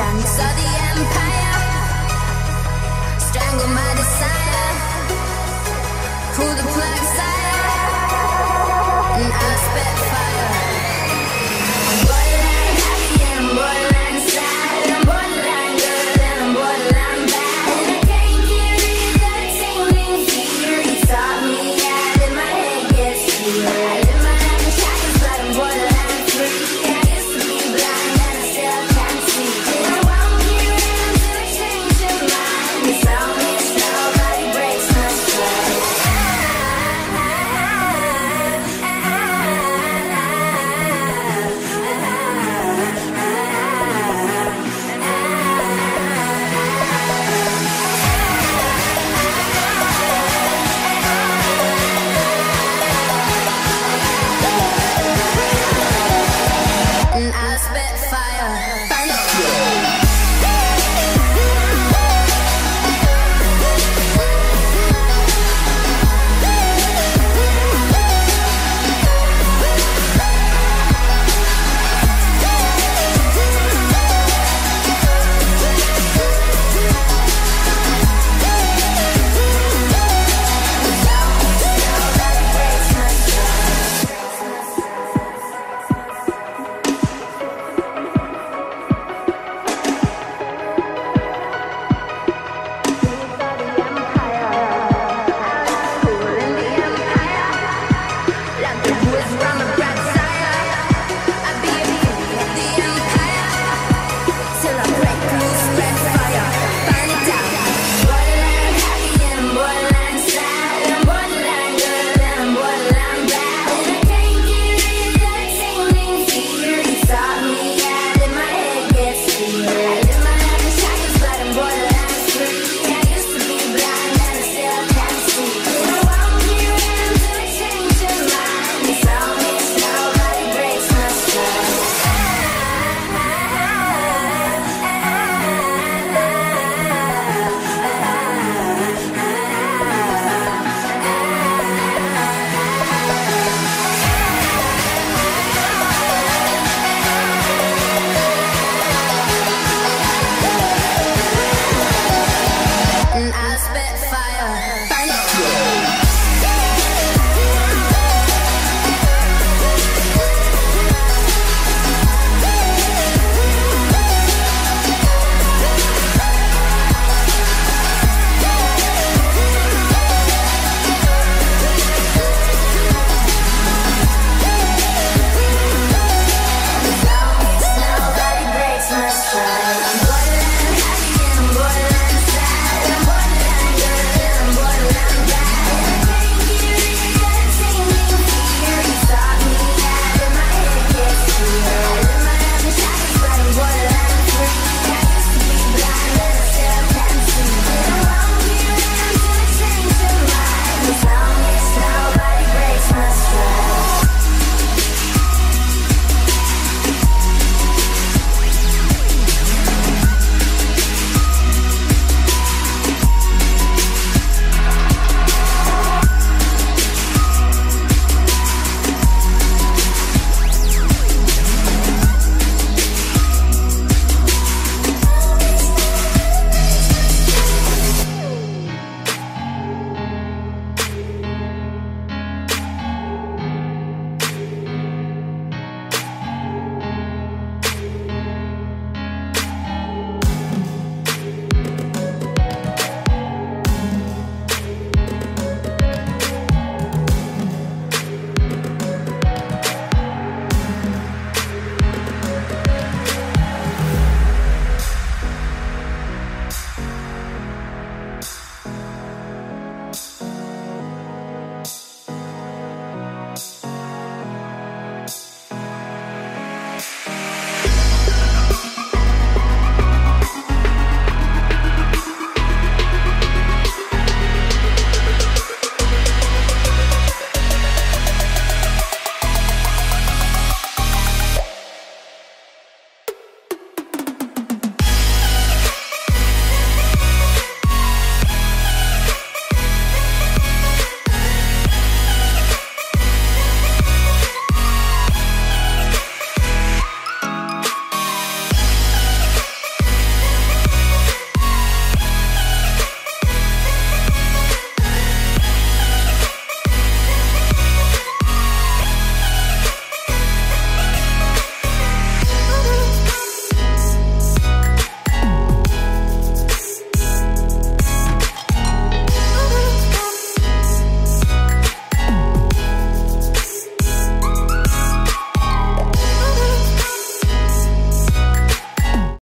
legend. Saw the empire strangle my desire, pull the plug.